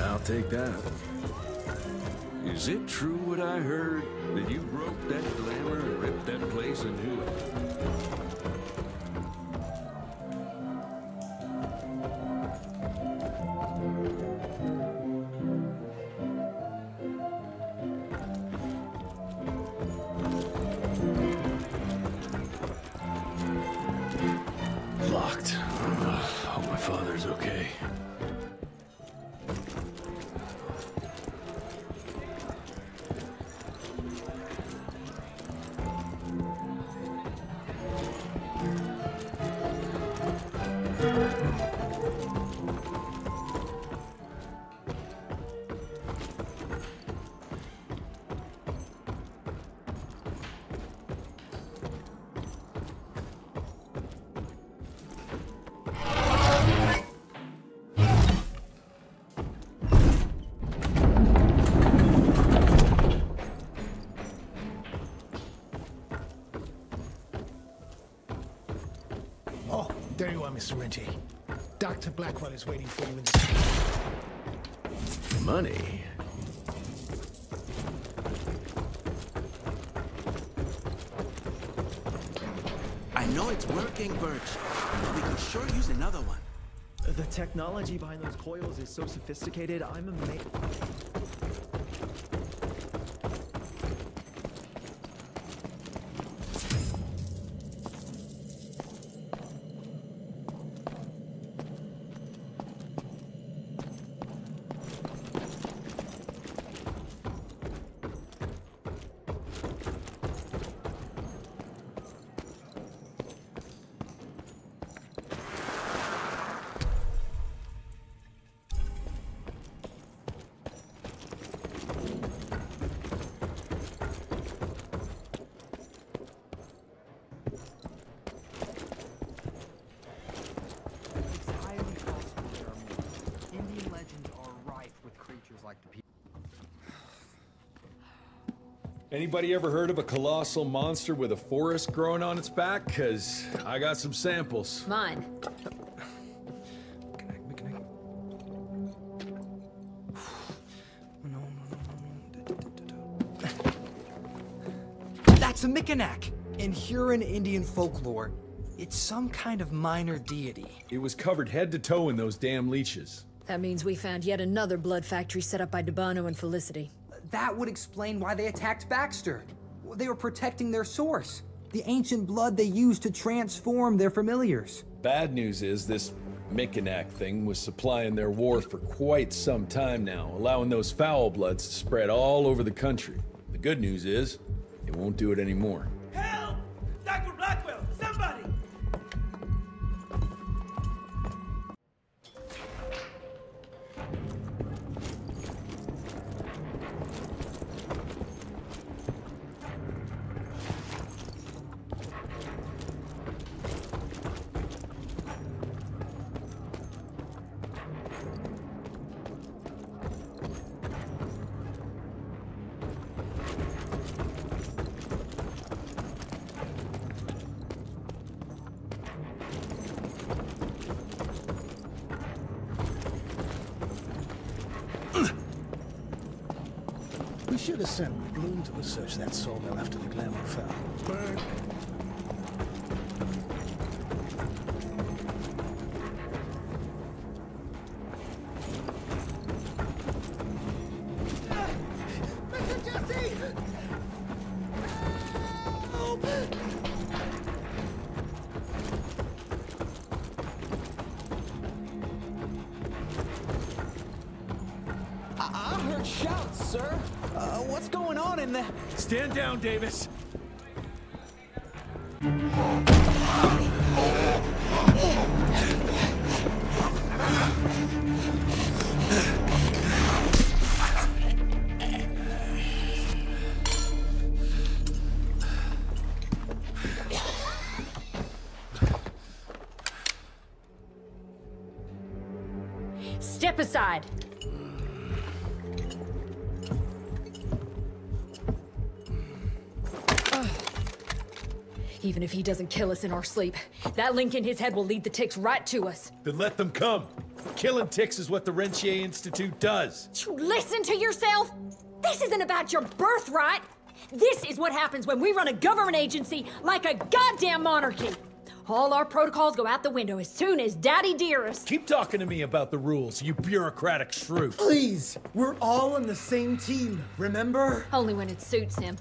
I'll take that. Is it true what I heard? That you broke that glamour and ripped that place in two? There you are, Mr. Rentier. Dr. Blackwell is waiting for you in the... Money? I know it's working, Birch, but we could sure use another one. The technology behind those coils is so sophisticated, I'm amazed. Anybody ever heard of a colossal monster with a forest growing on its back? Because I got some samples. Mine. That's a Mikinac. In Huron Indian folklore, it's some kind of minor deity. It was covered head to toe in those damn leeches. That means we found yet another blood factory set up by D'Abano and Felicity. That would explain why they attacked Baxter. They were protecting their source, the ancient blood they used to transform their familiars. Bad news is this Mikinac thing was supplying their war for quite some time now, allowing those foul bloods to spread all over the country. The good news is, it won't do it anymore. Help! Dr. Blackwell, somebody! Should have sent Bloom to research that sawmill after the glamour fell. Burn. Stand down, Davis. Step aside. Even if he doesn't kill us in our sleep, that link in his head will lead the ticks right to us. Then let them come. Killing ticks is what the Rentier Institute does. You listen to yourself? This isn't about your birthright. This is what happens when we run a government agency like a goddamn monarchy. All our protocols go out the window as soon as Daddy Dearest. Keep talking to me about the rules, you bureaucratic shrew. Please, we're all on the same team, remember? Only when it suits him.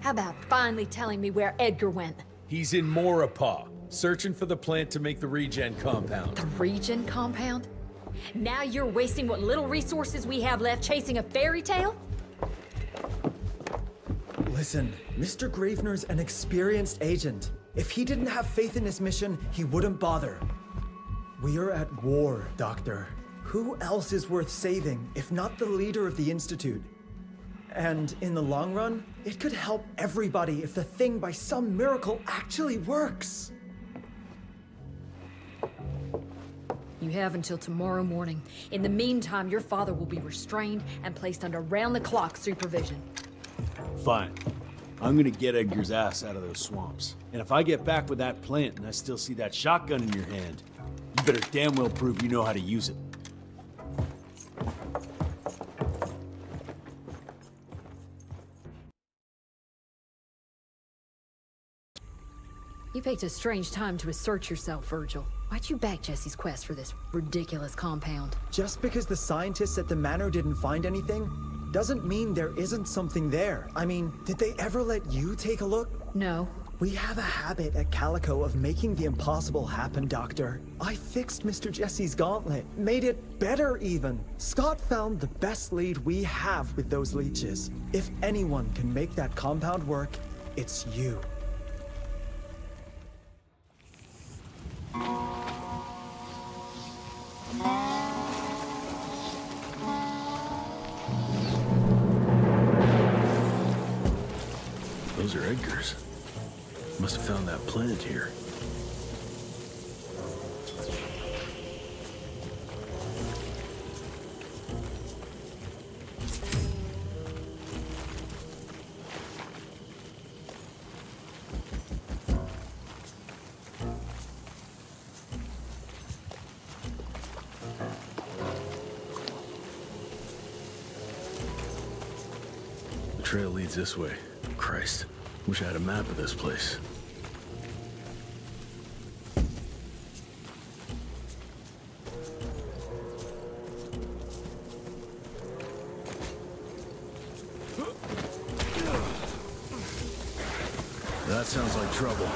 How about finally telling me where Edgar went? He's in Moropa, searching for the plant to make the regen compound. The regen compound? Now you're wasting what little resources we have left chasing a fairy tale? Listen, Mr. Gravenor's an experienced agent. If he didn't have faith in his mission, he wouldn't bother. We are at war, Doctor. Who else is worth saving, if not the leader of the Institute? And in the long run, it could help everybody if the thing by some miracle actually works. You have until tomorrow morning. In the meantime, your father will be restrained and placed under round-the-clock supervision. Fine. I'm gonna get Edgar's ass out of those swamps. And if I get back with that plant and I still see that shotgun in your hand, you better damn well prove you know how to use it. You picked a strange time to assert yourself, Virgil. Why'd you back Jesse's quest for this ridiculous compound? Just because the scientists at the manor didn't find anything? Doesn't mean there isn't something there. I mean, did they ever let you take a look? No. We have a habit at Calico of making the impossible happen, Doctor. I fixed Mr. Jesse's gauntlet, made it better even. Scott found the best lead we have with those leeches. If anyone can make that compound work, it's you. Those are Edgar's. Must have found that plant here. The trail leads this way. Christ. Wish I had a map of this place. That sounds like trouble.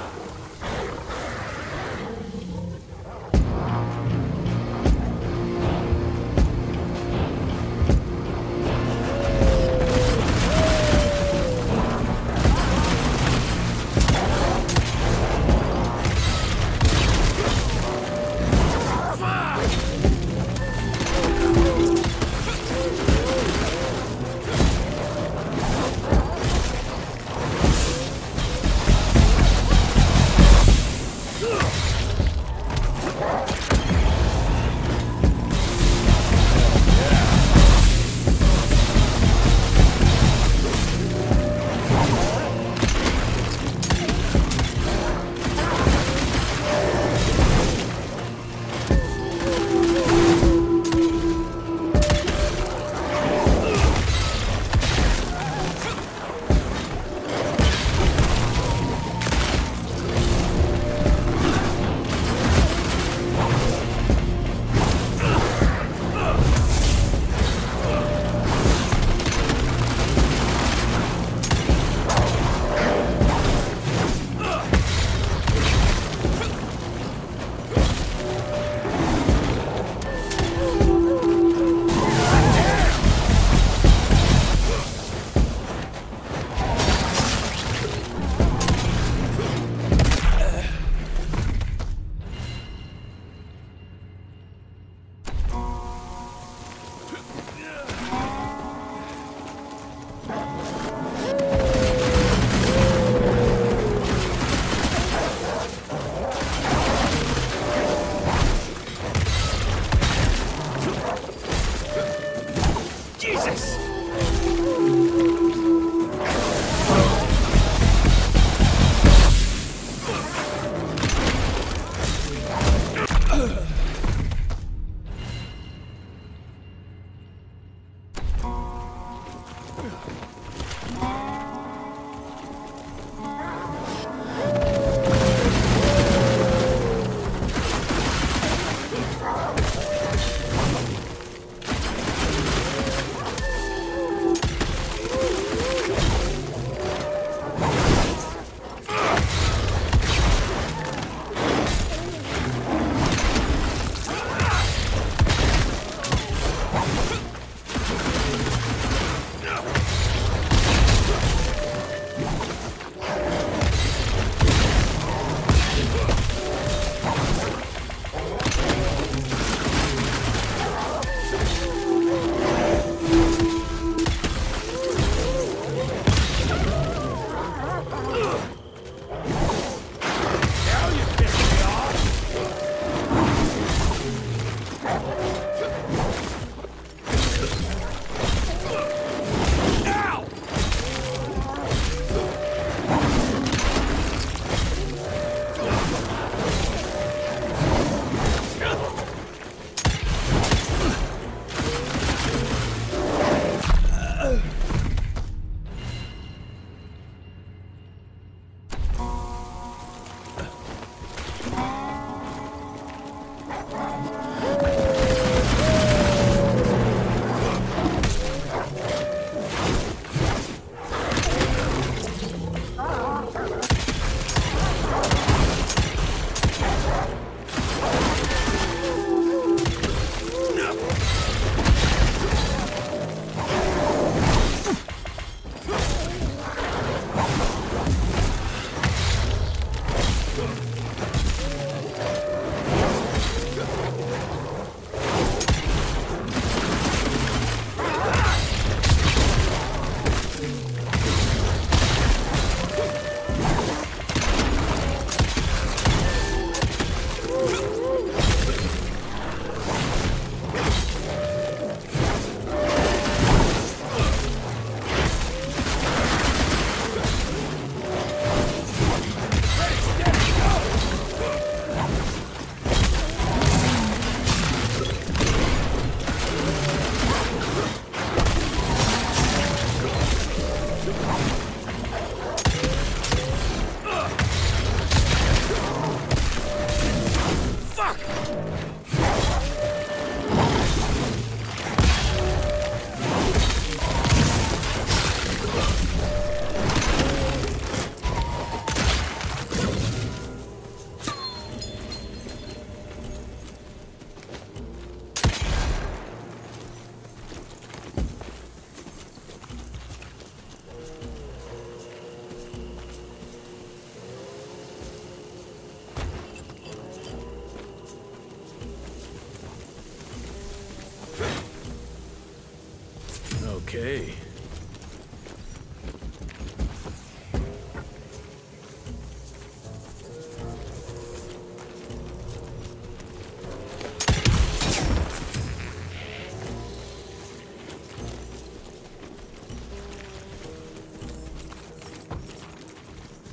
Okay.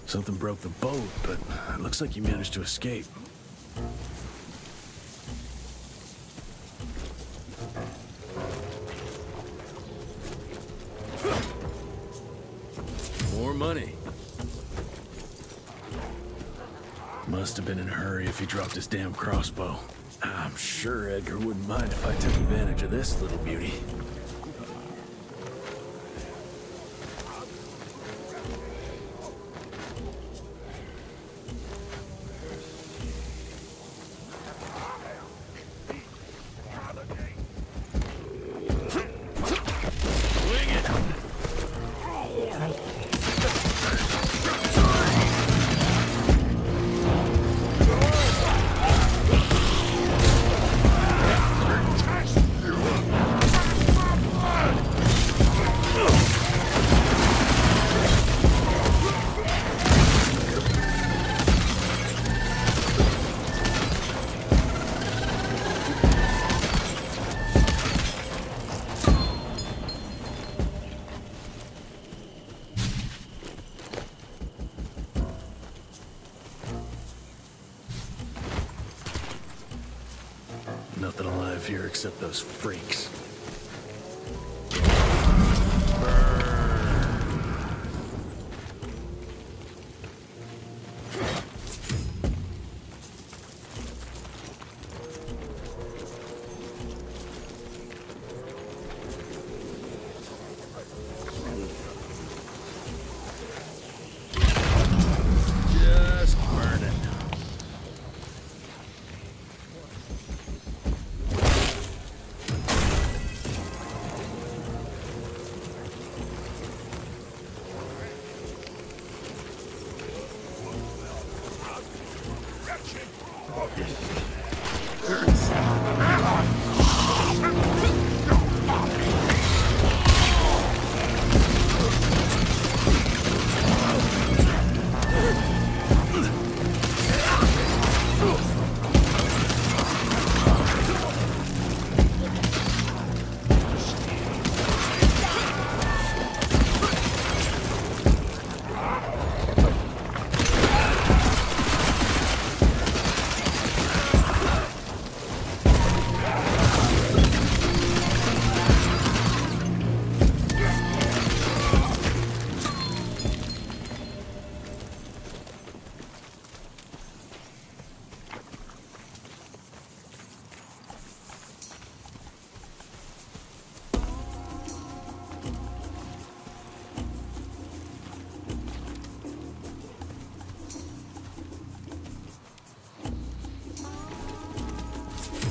Something broke the boat, but it looks like you managed to escape. More money. Must have been in a hurry if he dropped his damn crossbow. I'm sure Edgar wouldn't mind if I took advantage of this little beauty. Nothing alive here except those freaks.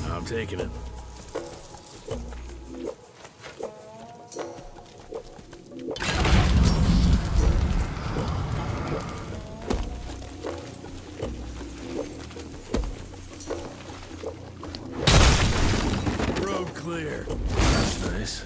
I'm taking it. Road clear. That's nice.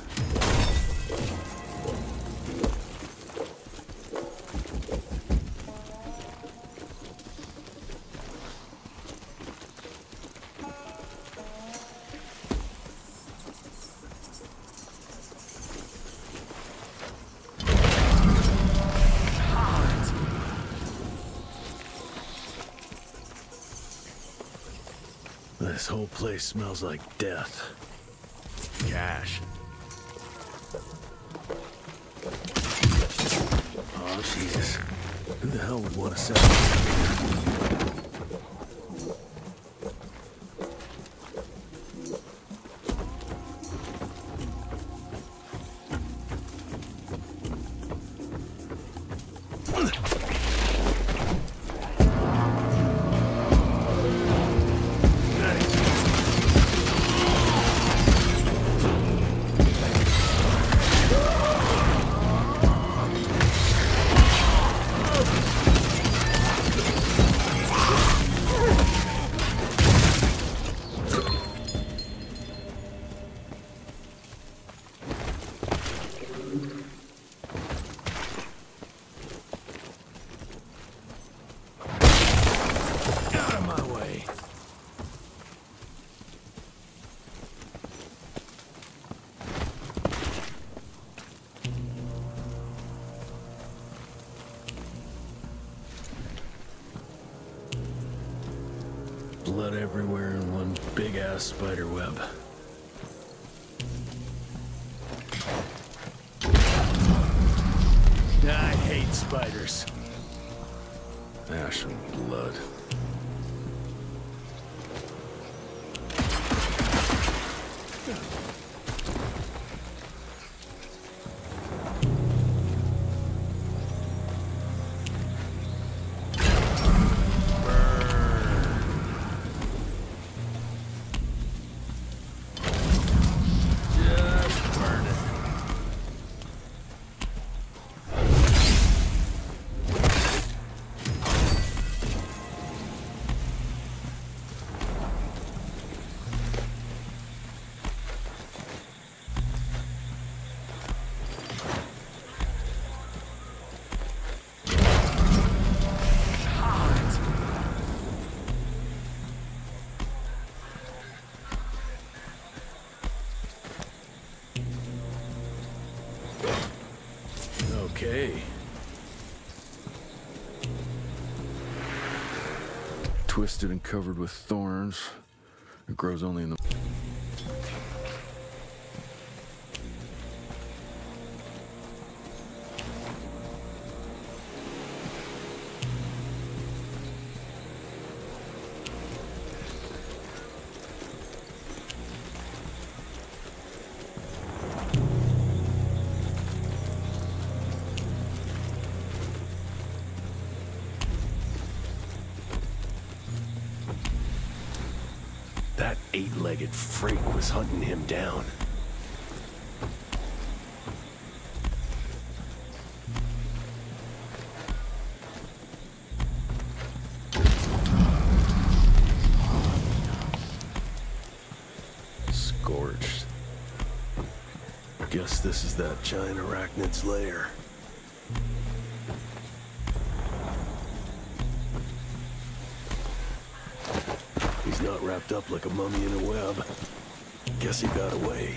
This whole place smells like death. Cash. Oh, Jesus. Who the hell would want to sell this? everywhere in one big-ass spider web. I hate spiders. Ash and blood. Twisted and covered with thorns. It grows only in the... Eight-legged freak was hunting him down. Scorched. I guess this is that giant arachnid's lair. Wrapped up like a mummy in a web. Guess he got away.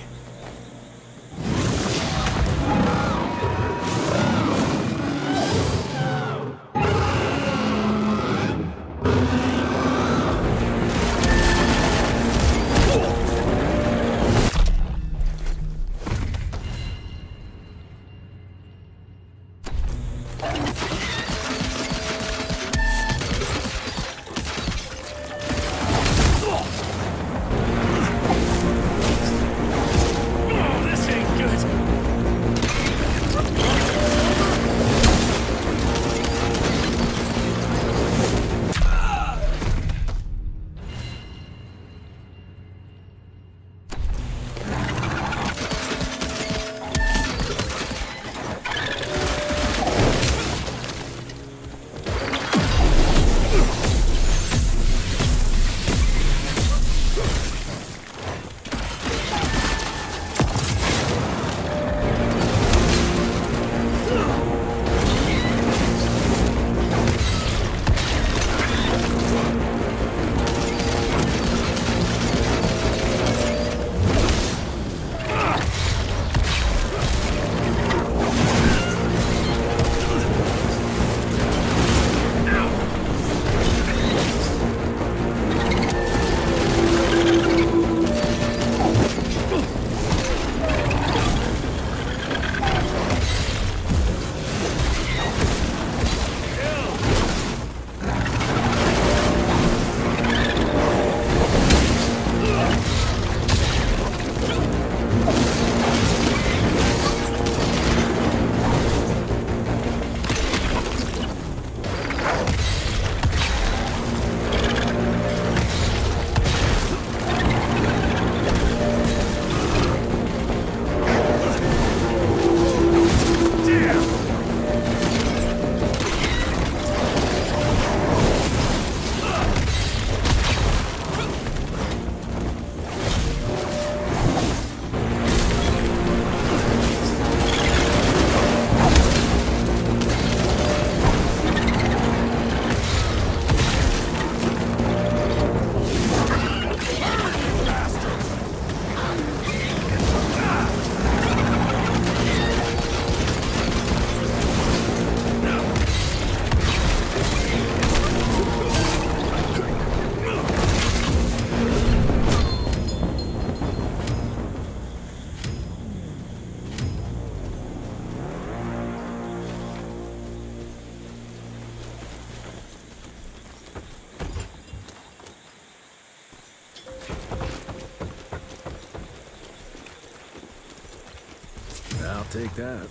I'll take that.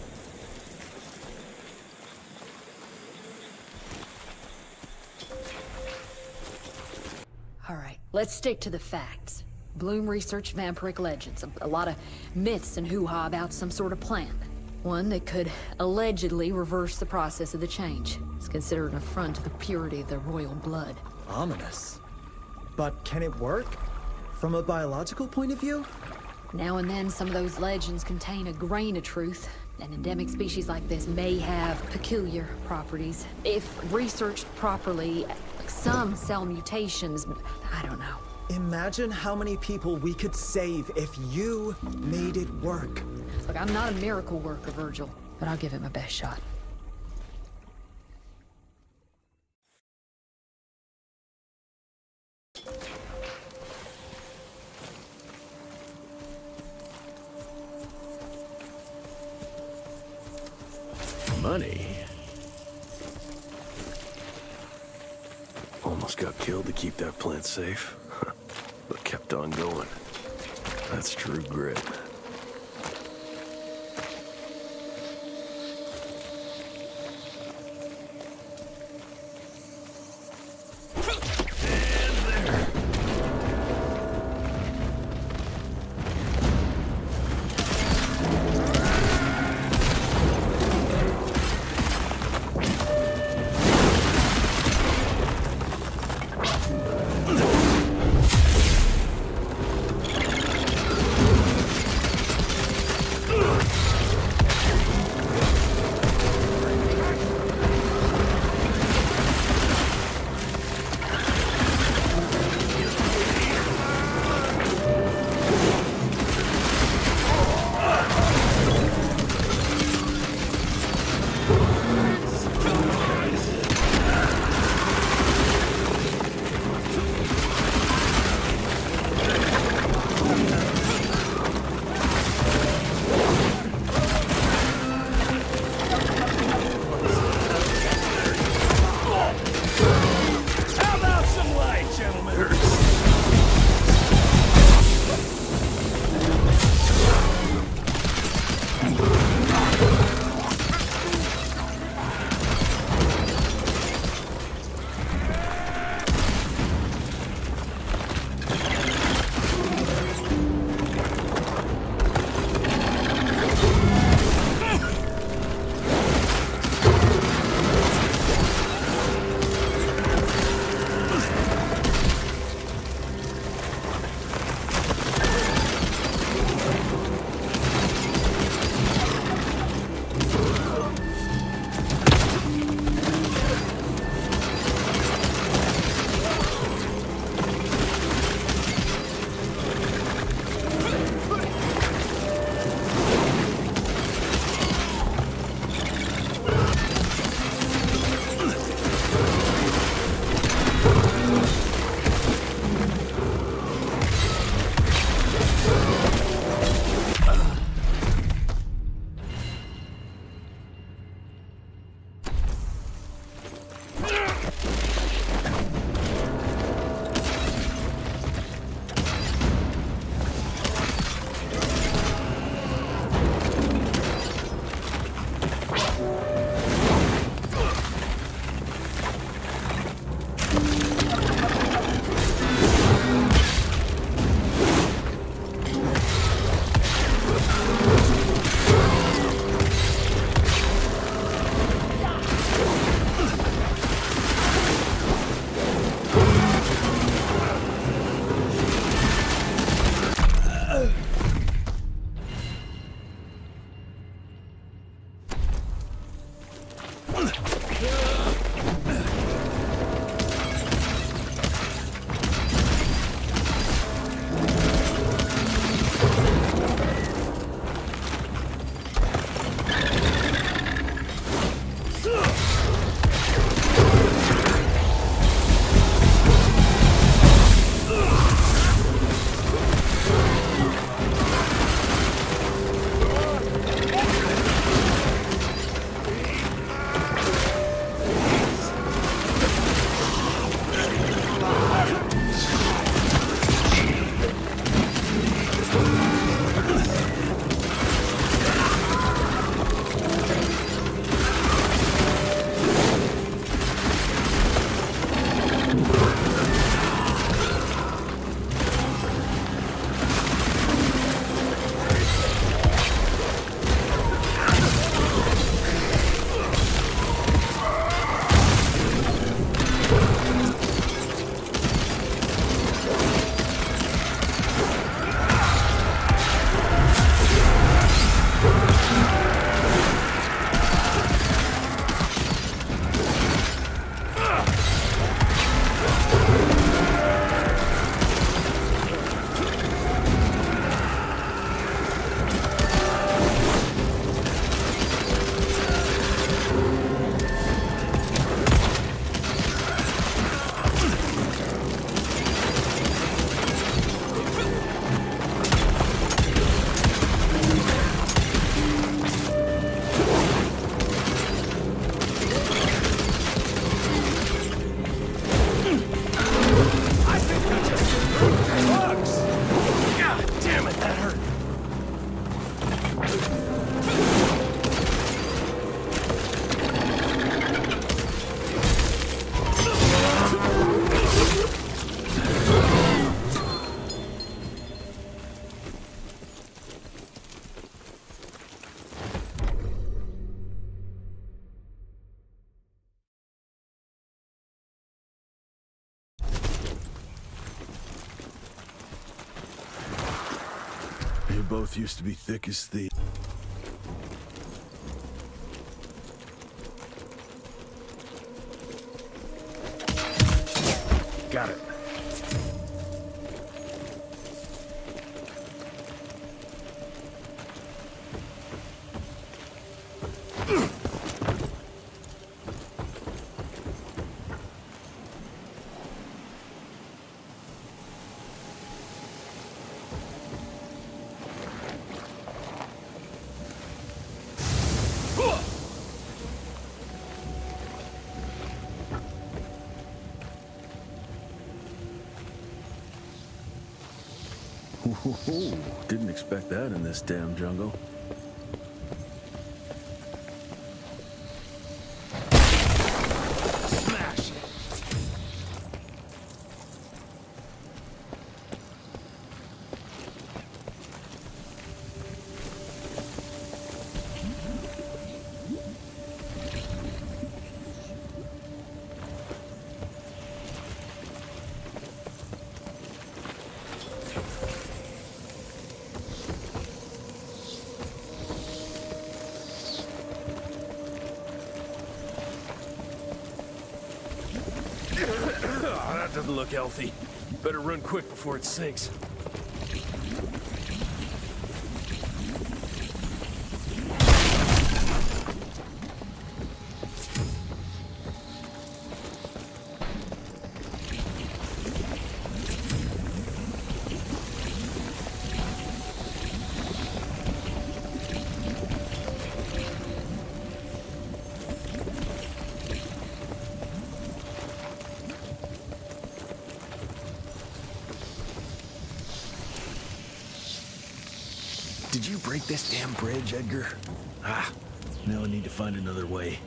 All right, let's stick to the facts. Bloom researched vampiric legends, a lot of myths and hoo-ha about some sort of plant. One that could allegedly reverse the process of the change. It's considered an affront to the purity of the royal blood. Ominous. But can it work? From a biological point of view? Now and then, some of those legends contain a grain of truth. An endemic species like this may have peculiar properties. If researched properly, some cell mutations, I don't know. Imagine how many people we could save if you made it work. Look, I'm not a miracle worker, Virgil, but I'll give it my best shot. Money. Almost got killed to keep that plant safe, but kept on going. That's true grit. They both used to be thick as thieves. Got it. Ooh, didn't expect that in this damn jungle. Smash! Look healthy. Better run quick before it sinks. Did you break this damn bridge, Edgar? Ah, now I need to find another way.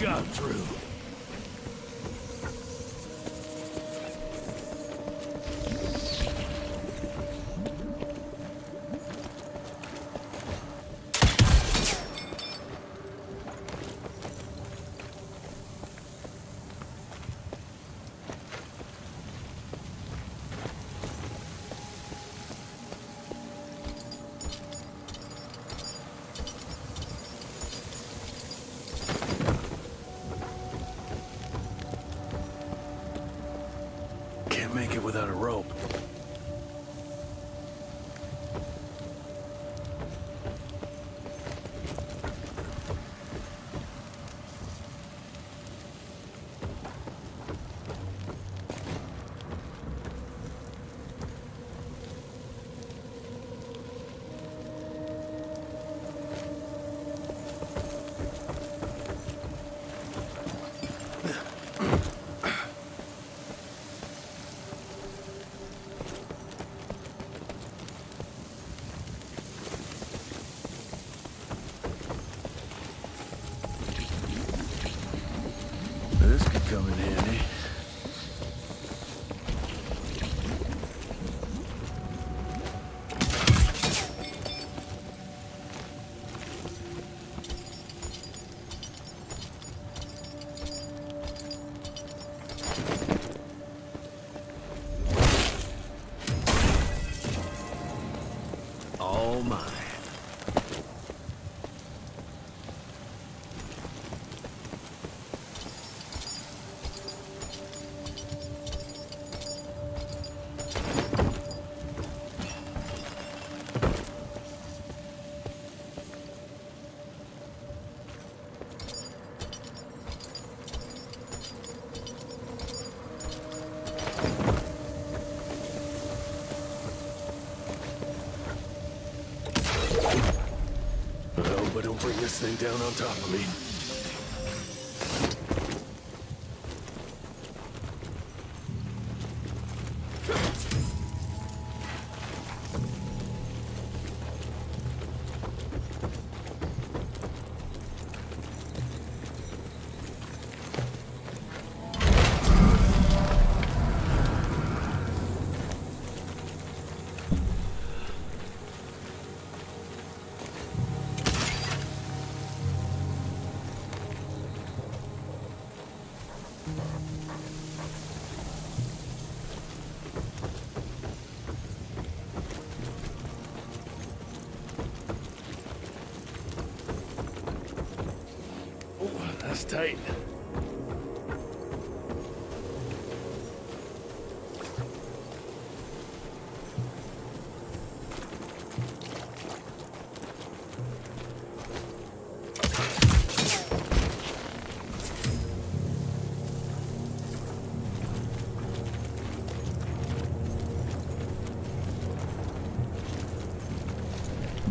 got through. Bring this thing down on top of me. Tight.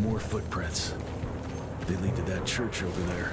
More footprints. They lead to that church over there.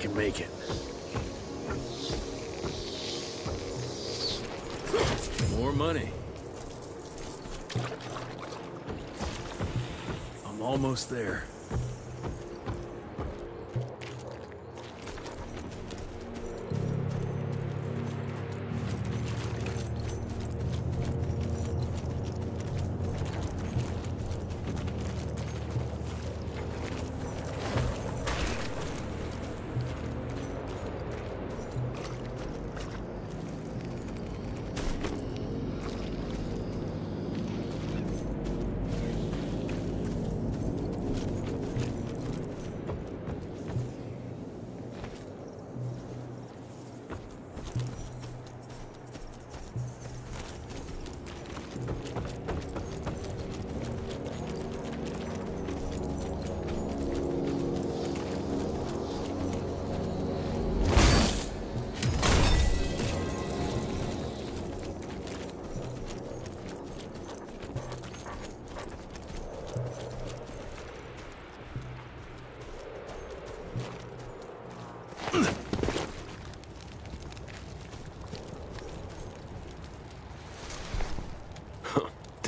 can make it. More money. I'm almost there.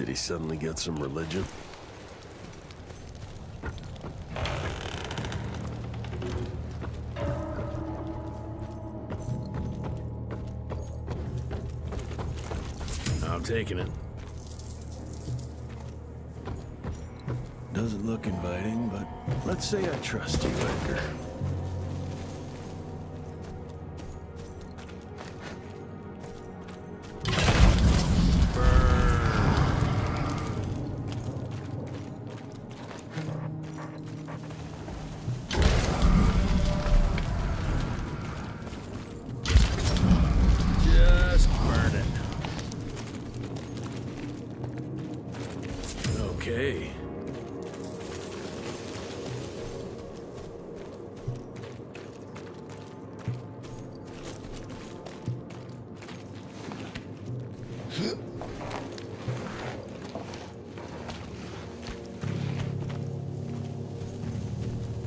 He suddenly got some religion. I'm taking it. Doesn't look inviting, but let's say I trust you, Edgar.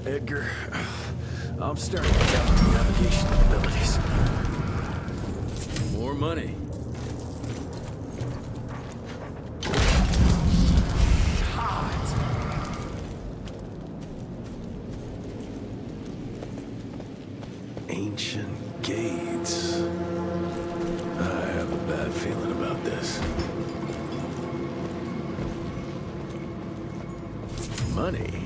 Edgar, I'm starting to doubt your navigation abilities. More money. Hot. Ancient gates. I have a bad feeling about this. Money?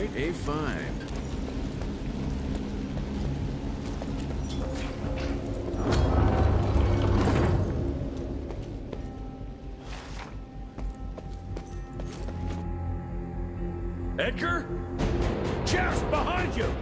Quite a find. Edgar? Sheriff's behind you!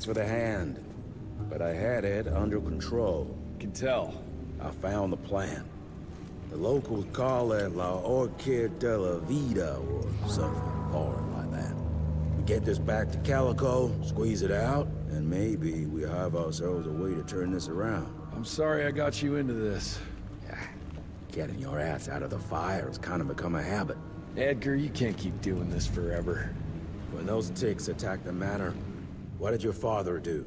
thanks for the hand. But I had it under control. Can tell. I found the plan. The locals call it La Orquid de la Vida or something foreign like that. We get this back to Calico, squeeze it out, and maybe we have ourselves a way to turn this around. I'm sorry I got you into this. Yeah. Getting your ass out of the fire has kind of become a habit. Edgar, you can't keep doing this forever. When those ticks attacked the manor, what did your father do?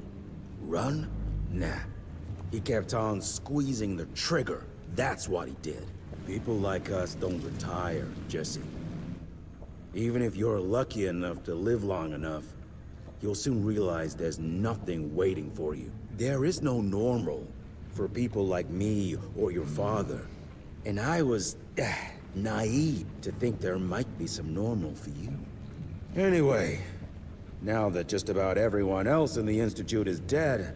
Run? Nah. He kept on squeezing the trigger. That's what he did. People like us don't retire, Jesse. Even if you're lucky enough to live long enough, you'll soon realize there's nothing waiting for you. There is no normal for people like me or your father. And I was naive to think there might be some normal for you. Anyway, now that just about everyone else in the Institute is dead,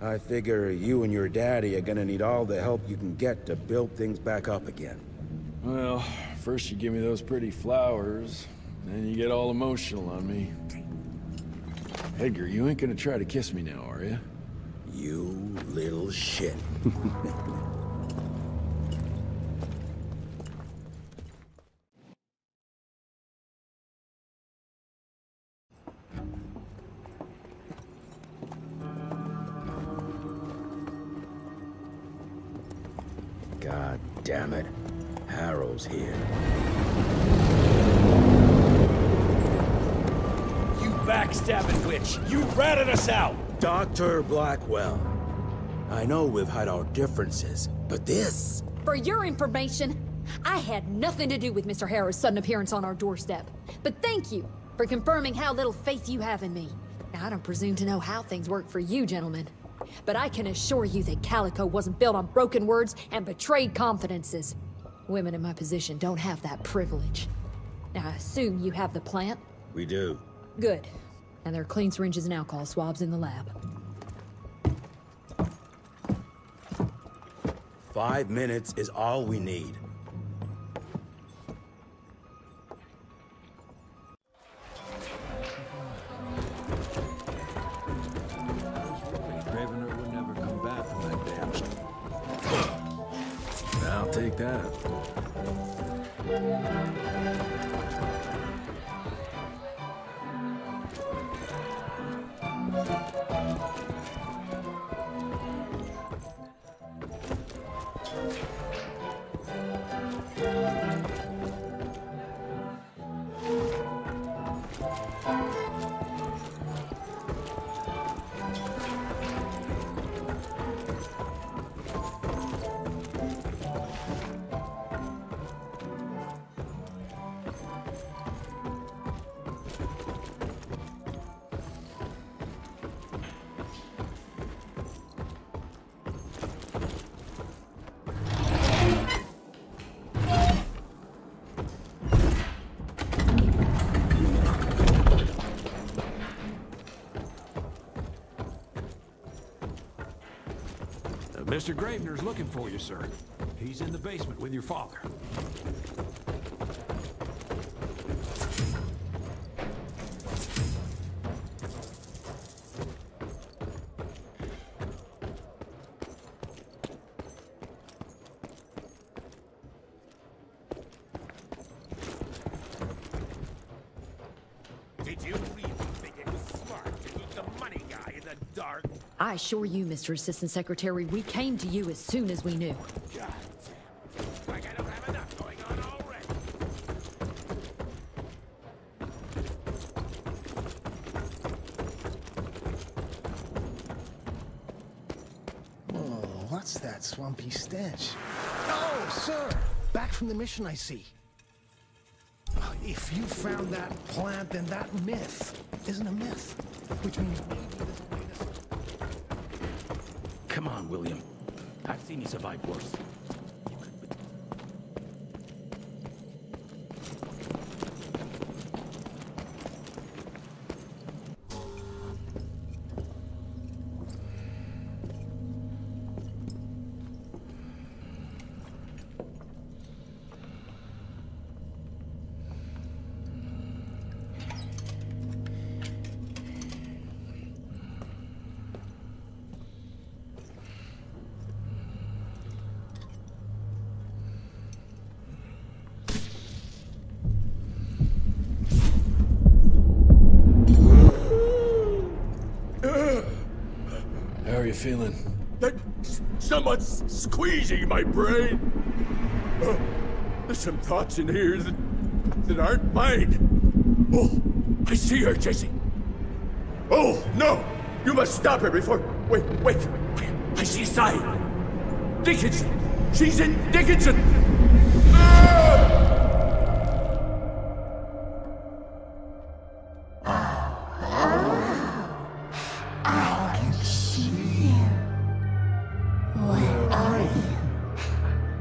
I figure you and your daddy are gonna need all the help you can get to build things back up again. Well, first you give me those pretty flowers, then you get all emotional on me. Edgar, you ain't gonna try to kiss me now, are you? You little shit. God damn it. Harrow's here. You backstabbing witch! You ratted us out! Dr. Blackwell, I know we've had our differences, but this... For your information, I had nothing to do with Mr. Harrow's sudden appearance on our doorstep. But thank you for confirming how little faith you have in me. Now, I don't presume to know how things work for you, gentlemen. But I can assure you that Calico wasn't built on broken words and betrayed confidences. Women in my position don't have that privilege. Now, I assume you have the plant? We do. Good. And there are clean syringes and alcohol swabs in the lab. 5 minutes is all we need. Gravenor would never come back from that damn storm. I'll take that. Mr. Gravenor's looking for you, sir. He's in the basement with your father. Did you really think it was smart to keep the money guy in the dark? I assure you, Mr. Assistant Secretary, we came to you as soon as we knew. God damn. Like I don't have enough going on already. Whoa, what's that swampy stench? Oh, sir! Back from the mission, I see. If you found that plant, then that myth isn't a myth. Which means... Come on, William. I've seen you survive worse. feeling? That someone's squeezing my brain. There's some thoughts in here that aren't mine. Oh, I see her, Jesse. Oh, no! You must stop her before... Wait. I see a sign. Dickinson. She's in Dickinson. I can see you. Where are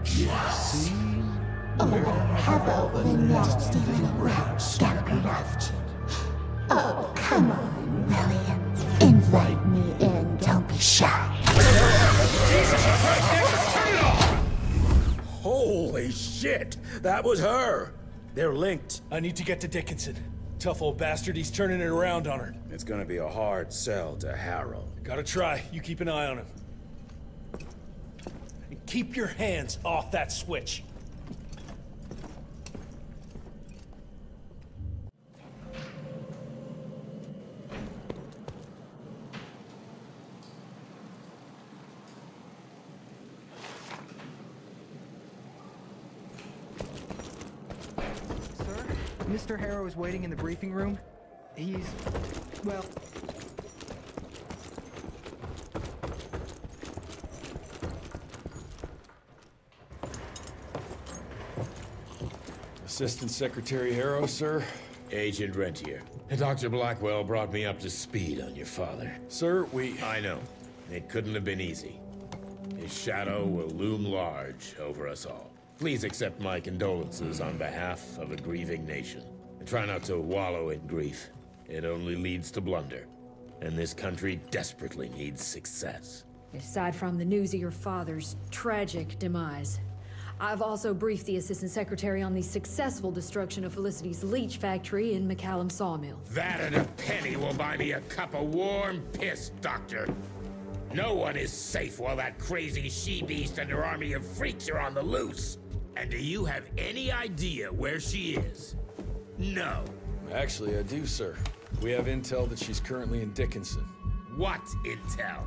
you? Just have all the nasty little rats that we left. Oh, come on, William. Invite me in. Don't be shy. Jesus Christ, turn it off! Holy shit! That was her! They're linked. I need to get to Dickinson. Tough old bastard, he's turning it around on her. It's gonna be a hard sell to Harrow. Gotta try. You keep an eye on him. And keep your hands off that switch. Mr. Harrow is waiting in the briefing room. He's... well... Assistant Secretary Harrow, sir? Agent Rentier. Dr. Blackwell brought me up to speed on your father. Sir, we... I know. It couldn't have been easy. His shadow will loom large over us all. Please accept my condolences on behalf of a grieving nation. And try not to wallow in grief. It only leads to blunder. And this country desperately needs success. Aside from the news of your father's tragic demise, I've also briefed the Assistant Secretary on the successful destruction of Felicity's leech factory in McCallum Sawmill. That and a penny will buy me a cup of warm piss, Doctor. No one is safe while that crazy she-beast and her army of freaks are on the loose. And do you have any idea where she is? No. Actually, I do, sir. We have intel that she's currently in Dickinson. What intel?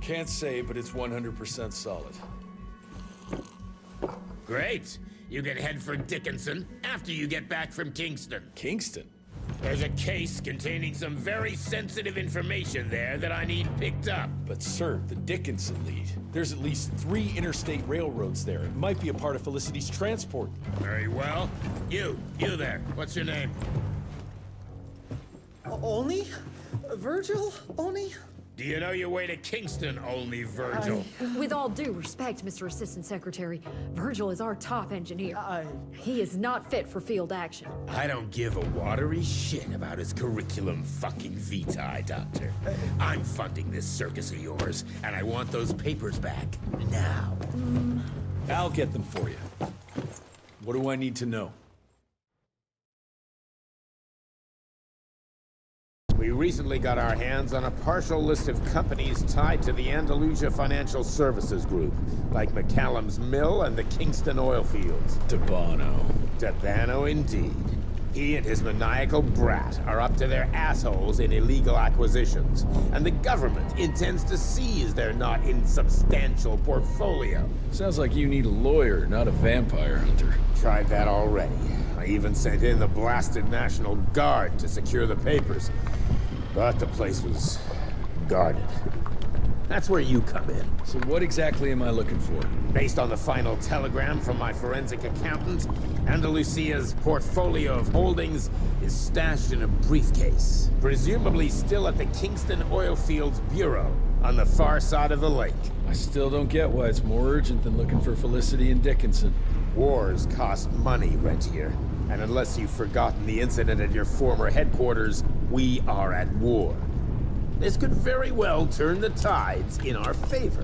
Can't say, but it's 100% solid. Great. You can head for Dickinson after you get back from Kingston. Kingston? There's a case containing some very sensitive information there that I need picked up. But sir, the Dickinson lead. There's at least 3 interstate railroads there. It might be a part of Felicity's transport. Very well. You there. What's your name? Olney? Virgil Olney? Do you know your way to Kingston, Olney Virgil? With all due respect, Mr. Assistant Secretary, Virgil is our top engineer. He is not fit for field action. I don't give a watery shit about his curriculum fucking vitae, Doctor. I'm funding this circus of yours, and I want those papers back now. I'll get them for you. What do I need to know? We recently got our hands on a partial list of companies tied to the Andalusia Financial Services Group, like McCallum's Mill and the Kingston Oilfields. D'Abano indeed. He and his maniacal brat are up to their assholes in illegal acquisitions, and the government intends to seize their not insubstantial portfolio. Sounds like you need a lawyer, not a vampire hunter. Tried that already. I even sent in the blasted National Guard to secure the papers. But the place was guarded. That's where you come in. So what exactly am I looking for? Based on the final telegram from my forensic accountant, Andalusia's portfolio of holdings is stashed in a briefcase, presumably still at the Kingston Oilfields Bureau on the far side of the lake. I still don't get why it's more urgent than looking for Felicity and Dickinson. Wars cost money, Rentier. And unless you've forgotten the incident at your former headquarters, we are at war. This could very well turn the tides in our favor.